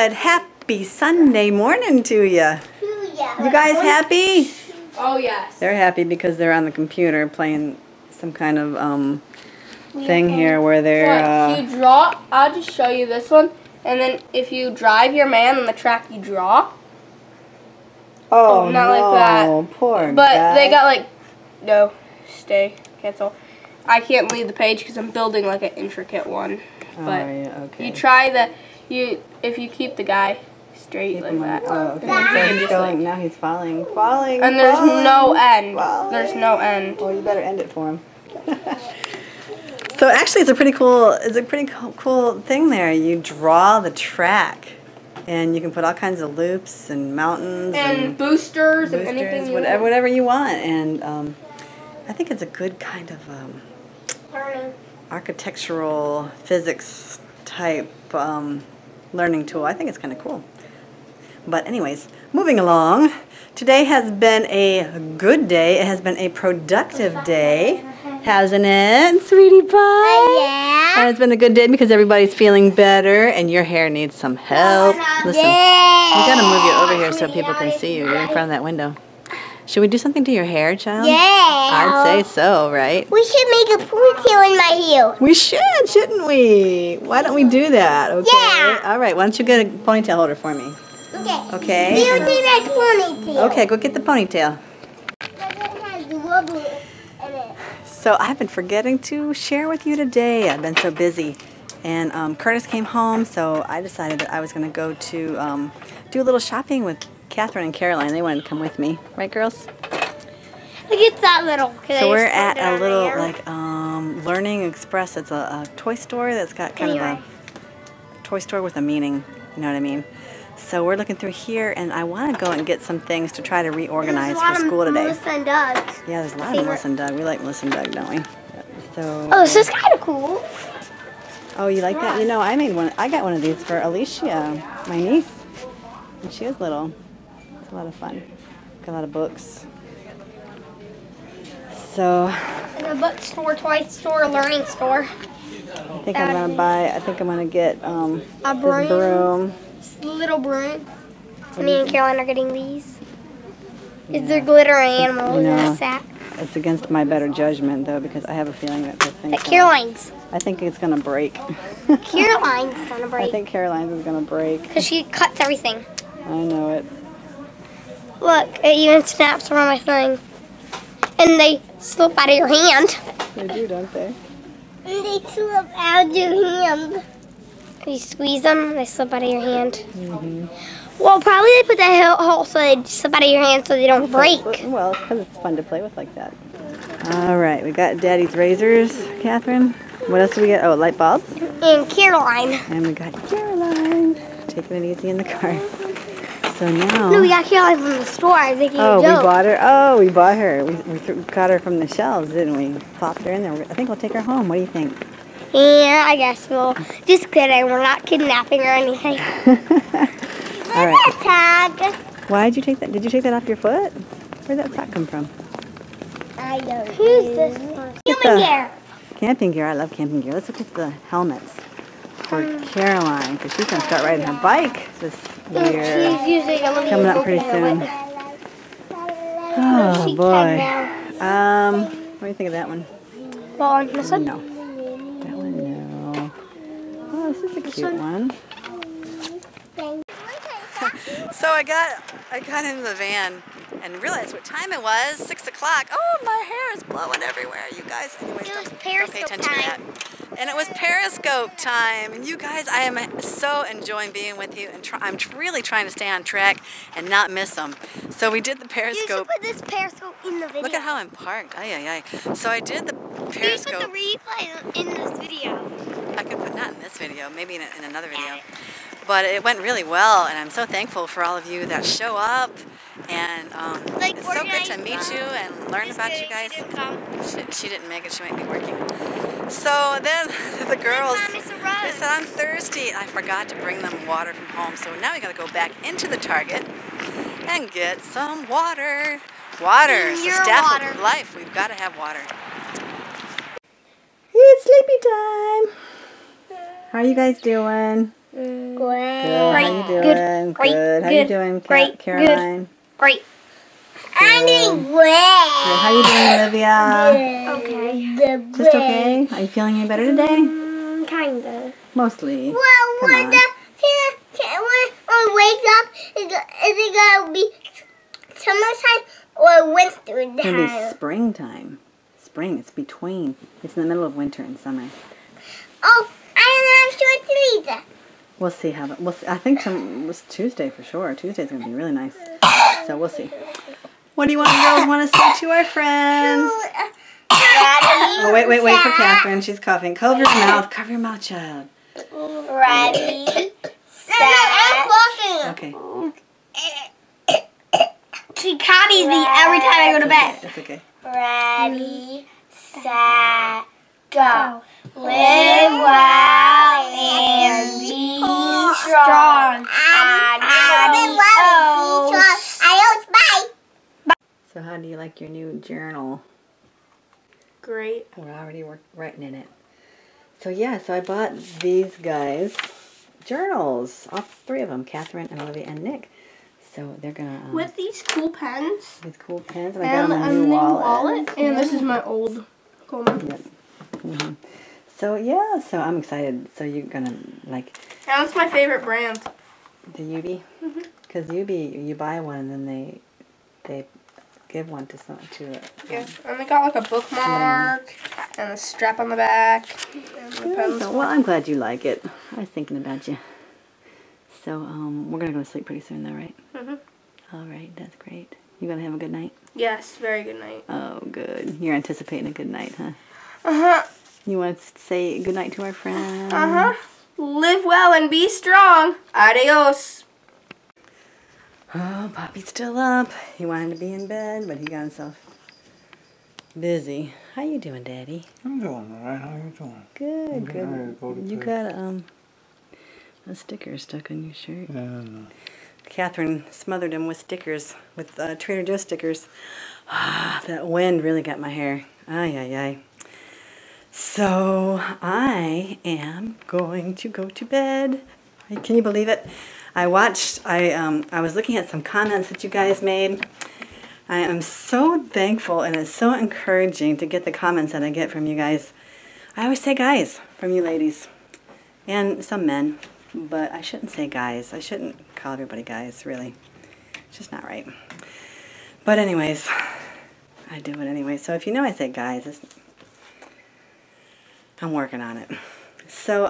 Good. Happy Sunday morning to you. You guys happy? Oh, yes. They're happy because they're on the computer playing some kind of thing here where they're... if you draw, I'll just show you this one. And then if you drive your man on the track, you draw. Oh, not no. like that. Poor But guy. They got like... No. Stay. Cancel. I can't leave the page because I'm building like an intricate one. But you try the... If you keep the guy... straight like that. Oh, okay. So he's going, like, now he's falling. Falling. And there's no end. There's no end. Well, you better end it for him. So actually it's a pretty cool thing there. You draw the track and you can put all kinds of loops and mountains and boosters and anything you want. Whatever you want. And I think it's a good kind of architectural physics type learning tool. I think it's kind of cool. But anyways, moving along, today has been a good day. It has been a productive day, hasn't it, sweetie pie? Yeah. And it's been a good day because everybody's feeling better and your hair needs some help. Listen, you gotta move you over here so people can see you. You're in front of that window. Should we do something to your hair, child? Yeah. I'd say so, right? We should make a ponytail in my heel. We should, shouldn't we? Why don't we do that? Okay. Yeah. All right, why don't you get a ponytail holder for me? Okay. Okay. We'll do that ponytail. Okay, go get the ponytail. So I've been forgetting to share with you today. I've been so busy. And Curtis came home, so I decided that I was going to go to do a little shopping with Catherine and Caroline. They wanted to come with me. Right, girls? Look at that little. So we're at a little, like, Learning Express. It's a toy store that's got kind of a toy store with a meaning. You know what I mean? So we're looking through here, and I want to go and get some things to try to reorganize for school today. There's a lot of Melissa and Doug. Yeah, there's a lot of Melissa and Doug. We like Melissa and Doug, don't we? So. Oh, this is kind of cool. Oh, you like that? You know, I made one. I got one of these for Alicia, my niece, when she was little. It's a lot of fun. Got a lot of books. So. In a bookstore, toy store, learning store. I think I'm gonna buy. I think I'm gonna get a broom. Little broom. Me and Caroline are getting these. Yeah. Is there glitter animals in the sack? It's against my better judgment though, because I have a feeling that this thing. Caroline's. I think it's gonna break. Caroline's gonna break. I think Caroline's is gonna break. Because she cuts everything. I know it. Look, it even snaps around my thing. And they slip out of your hand. They do, don't they? And they slip out of your hand. You squeeze them, they slip out of your hand. Mm-hmm. Well, probably they put that hole so they slip out of your hand so they don't break. Well, it's because it's fun to play with like that. All right, we got Daddy's razors, Catherine. What else do we get? Oh, light bulbs. And Caroline. And we got Caroline. Taking it easy in the car. So now... No, we got Caroline from the store. I think we bought her. Oh, we bought her. We got her from the shelves, didn't we? Popped her in there. I think we'll take her home. What do you think? Yeah, I guess we'll. Just kidding. We're not kidnapping or anything. All right. Tag. Why did you take that? Did you take that off your foot? Where did that sock come from? I don't know. Who's this one? Camping gear. Camping gear. I love camping gear. Let's look at the helmets for Caroline, because she's gonna start riding her bike this year. She's using a little coming up pretty soon. Oh boy. What do you think of that one? Well, on this one. No. This is a cute one. So I got in the van and realized what time it was, 6 o'clock. Oh, my hair is blowing everywhere, you guys. Anyways, don't pay attention to that. And it was Periscope time. And you guys, I am so enjoying being with you. And I'm really trying to stay on track and not miss them. So we did the Periscope. You should put this Periscope in the video. Look at how I'm parked. Ay, ay, ay. So I did the Periscope. You put the replay in this video. I could put not in this video, maybe in another video. But it went really well, and I'm so thankful for all of you that show up. And it's so good to meet you and learn about you guys. She didn't make it, she might be working. So then the girls, they said, I'm thirsty. I forgot to bring them water from home. So now we gotta go back into the Target and get some water. Water, it's the staff of life. We've gotta have water. It's sleepy time. How are you guys doing? Good. Good. Great. How you doing? Great. Caroline? Great. I'm doing great. How you doing, Olivia? Okay. Just okay? Are you feeling any better today? Kinda. Mostly. Well, when I wake up, is it gonna be summertime or wintertime? It's gonna be springtime. Spring. It's between. It's in the middle of winter and summer. Oh, I don't know how to read that. We'll see how. We'll see. I think it was Tuesday for sure. Tuesday's gonna be really nice. So we'll see. What do you want to go? Want to say to our friends? Oh wait for Catherine. She's coughing. Cover your mouth. Cover your mouth, child. Ready. Okay. She copies me every time I go to bed. That's okay. Ready, set, go. Live well and be strong. Bye. So how do you like your new journal? Great. We're already writing in it. So yeah, so I bought these guys. Journals, all three of them, Catherine and Olivia and Nick. So they're gonna with these cool pens. These cool pens, and I got them on a new wallet. And this is my old Coleman. Yep. Mm-hmm. So yeah, so I'm excited. So you're gonna like. And that's my favorite brand. The Yubi, because Yubi, you buy one and then they give one to someone yeah, and they got like a bookmark and a strap on the back. And the pens. Well, I'm glad you like it. I was thinking about you. So we're gonna go to sleep pretty soon, though, right? All right, that's great. You gonna have a good night? Yes, very good night. Oh, good. You're anticipating a good night, huh? You want to say good night to our friends? Live well and be strong. Adios. Oh, Poppy's still up. He wanted to be in bed, but he got himself busy. How you doing, Daddy? I'm doing all right. How you doing? Good, good. You got a sticker stuck on your shirt. Yeah, I know. Catherine smothered him with stickers, with Trader Joe stickers. Ah, that wind really got my hair. Ay, ay, ay. So I am going to go to bed. Can you believe it? I was looking at some comments that you guys made. I am so thankful, and it's so encouraging to get the comments that I get from you guys. I always say guys from you ladies, and some men, but I shouldn't say guys. I shouldn't call everybody guys, really. It's just not right. But anyways, I do it anyway. So if you know I say guys, it's, I'm working on it. So,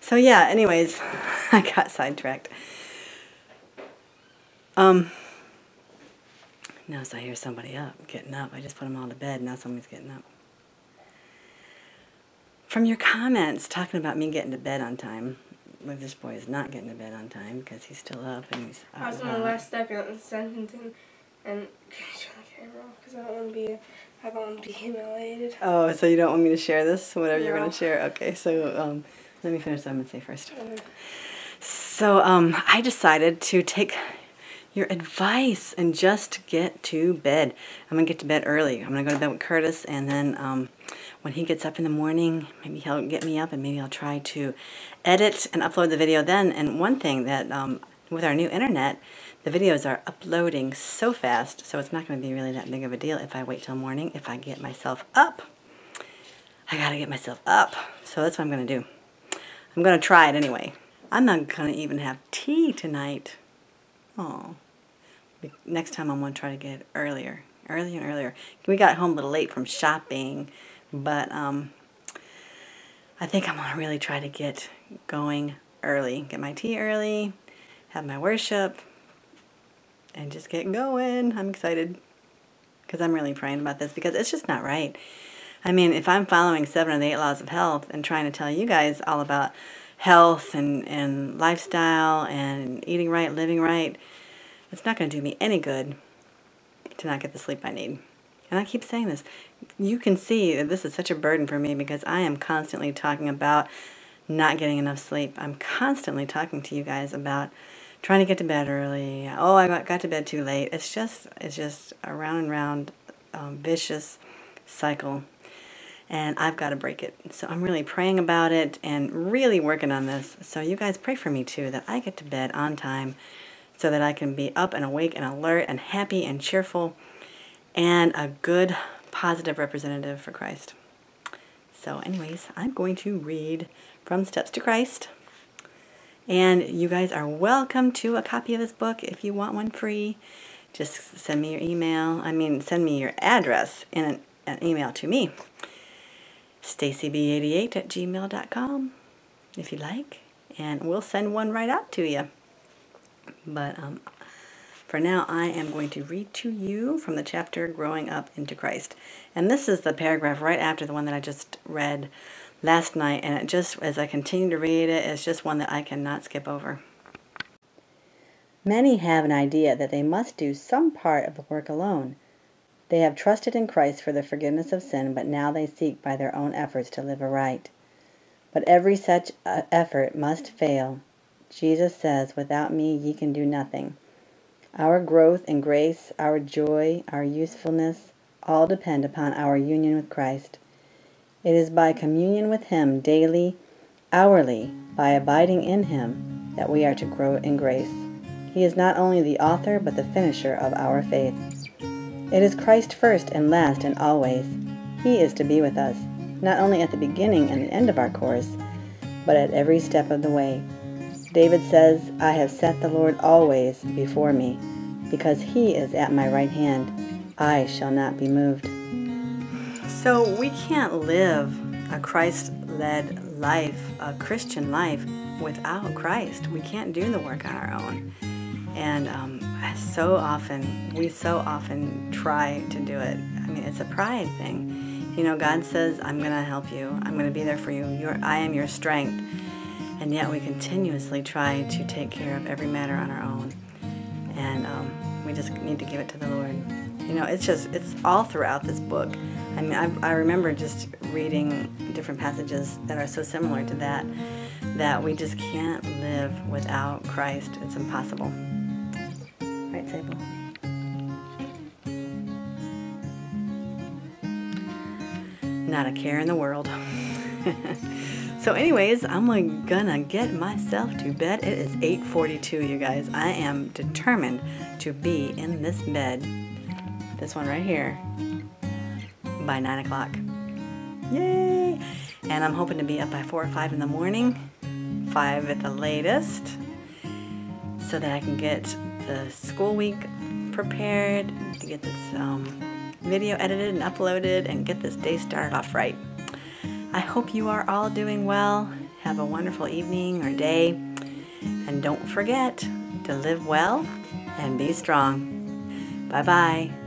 so yeah, anyways, I got sidetracked. Now I hear somebody getting up. I just put them all to bed. Now somebody's getting up. From your comments talking about me getting to bed on time, well, this boy is not getting to bed on time because he's still up and he's. I was on the last sentence and trying to get it wrong because I don't want to be. I don't want to be humiliated. Oh, so you don't want me to share this? Whatever you're going to share. Okay, so let me finish what I'm going to say first. So I decided to take your advice and just get to bed. I'm going to get to bed early. I'm going to go to bed with Curtis, and then when he gets up in the morning, maybe he'll get me up, and maybe I'll try to edit and upload the video then. And one thing that with our new internet, the videos are uploading so fast, so it's not going to be really that big of a deal if I wait till morning. If I get myself up, I got to get myself up. So that's what I'm going to do. I'm going to try it anyway. I'm not going to even have tea tonight. Oh, next time I'm going to try to get it earlier, earlier and earlier. We got home a little late from shopping, but I think I'm going to really try to get going early. Get my tea early, have my worship, and just get going. I'm excited because I'm really praying about this because it's just not right. I mean, if I'm following 7 of the 8 laws of health and trying to tell you guys all about health and lifestyle and eating right, living right, it's not going to do me any good to not get the sleep I need. And I keep saying this. You can see that this is such a burden for me because I am constantly talking about not getting enough sleep. I'm constantly talking to you guys about trying to get to bed early. Oh, I got to bed too late. It's just a round and round vicious cycle. and I've got to break it. So I'm really praying about it and really working on this. So you guys pray for me too, that I get to bed on time so that I can be up and awake and alert and happy and cheerful and a good, positive representative for Christ. So anyways, I'm going to read from Steps to Christ. And you guys are welcome to a copy of this book if you want one free. Just send me your email. I mean, send me your address in an email to me. stacyb88@gmail.com if you like. And we'll send one right out to you. But for now, I am going to read to you from the chapter Growing Up into Christ. And this is the paragraph right after the one that I just read last night. And it just, as I continue to read it, it's just one that I cannot skip over. Many have an idea that they must do some part of the work alone. They have trusted in Christ for the forgiveness of sin, but now they seek by their own efforts to live aright. But every such effort must fail. Jesus says, "Without me ye can do nothing." Our growth in grace, our joy, our usefulness, all depend upon our union with Christ. It is by communion with Him daily, hourly, by abiding in Him, that we are to grow in grace. He is not only the author, but the finisher of our faith. It is Christ first and last and always. He is to be with us, not only at the beginning and the end of our course, but at every step of the way. David says, "I have set the Lord always before me, because He is at my right hand. I shall not be moved." So we can't live a Christ-led life, a Christian life, without Christ. We can't do the work on our own. And we so often try to do it. I mean, it's a pride thing. You know, God says, "I'm going to help you. I'm going to be there for you. I am your strength." And yet we continuously try to take care of every matter on our own. And we just need to give it to the Lord. You know, it's all throughout this book. I mean, I remember just reading different passages that are so similar to that, that we just can't live without Christ. It's impossible. Right, Sable? Not a care in the world. So anyways, I'm gonna get myself to bed. It is 8:42, you guys. I am determined to be in this bed, this one right here, by 9 o'clock. Yay! And I'm hoping to be up by 4 or 5 in the morning, 5 at the latest, so that I can get the school week prepared, to get this video edited and uploaded, and get this day started off right. I hope you are all doing well. Have a wonderful evening or day, and don't forget to live well and be strong. Bye-bye.